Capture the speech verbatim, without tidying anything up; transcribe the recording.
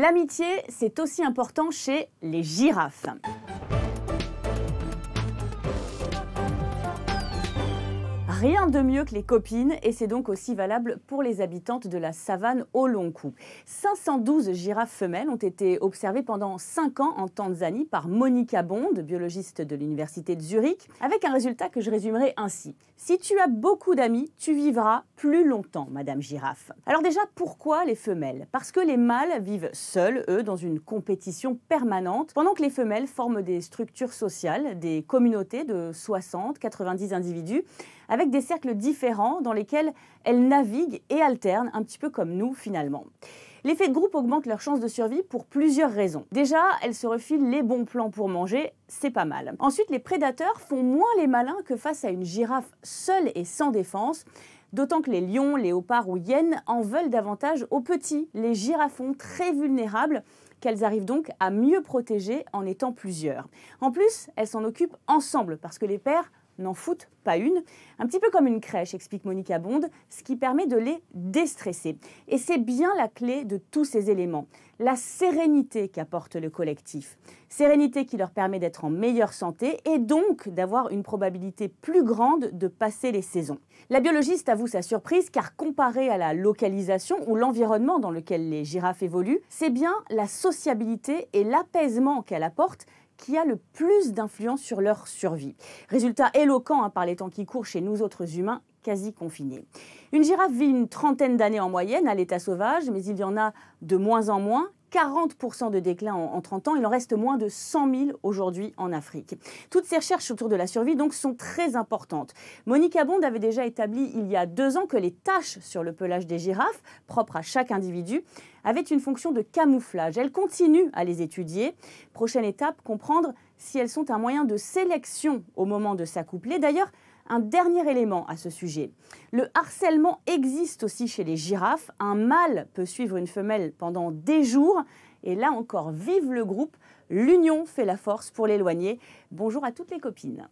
L'amitié, c'est aussi important chez les girafes. Rien de mieux que les copines, et c'est donc aussi valable pour les habitantes de la savane au long cou. cinq cent douze girafes femelles ont été observées pendant cinq ans en Tanzanie par Monica Bond, biologiste de l'université de Zurich, avec un résultat que je résumerai ainsi. Si tu as beaucoup d'amis, tu vivras plus longtemps, Madame Girafe. Alors déjà, pourquoi les femelles? Parce que les mâles vivent seuls, eux, dans une compétition permanente, pendant que les femelles forment des structures sociales, des communautés de soixante à quatre-vingt-dix individus, avec des cercles différents dans lesquels elles naviguent et alternent, un petit peu comme nous finalement. L'effet de groupe augmente leurs chances de survie pour plusieurs raisons. Déjà, elles se refilent les bons plans pour manger, c'est pas mal. Ensuite, les prédateurs font moins les malins que face à une girafe seule et sans défense, d'autant que les lions, léopards ou hyènes en veulent davantage aux petits, les girafons très vulnérables, qu'elles arrivent donc à mieux protéger en étant plusieurs. En plus, elles s'en occupent ensemble parce que les pères n'en foutent pas une. Un petit peu comme une crèche, explique Monica Bond, ce qui permet de les déstresser. Et c'est bien la clé de tous ces éléments, la sérénité qu'apporte le collectif. Sérénité qui leur permet d'être en meilleure santé et donc d'avoir une probabilité plus grande de passer les saisons. La biologiste avoue sa surprise car comparée à la localisation ou l'environnement dans lequel les girafes évoluent, c'est bien la sociabilité et l'apaisement qu'elle apporte qui a le plus d'influence sur leur survie. Résultat éloquent hein, par les temps qui courent chez nous autres humains, quasi confinés. Une girafe vit une trentaine d'années en moyenne à l'état sauvage, mais il y en a de moins en moins. quarante pour cent de déclin en trente ans, il en reste moins de cent mille aujourd'hui en Afrique. Toutes ces recherches autour de la survie donc sont très importantes. Monica Bond avait déjà établi il y a deux ans que les taches sur le pelage des girafes, propres à chaque individu, avaient une fonction de camouflage. Elle continue à les étudier. Prochaine étape, comprendre si elles sont un moyen de sélection au moment de s'accoupler. D'ailleurs, un dernier élément à ce sujet. Le harcèlement existe aussi chez les girafes. Un mâle peut suivre une femelle pendant des jours. Et là encore, vive le groupe. L'union fait la force pour l'éloigner. Bonjour à toutes les copines.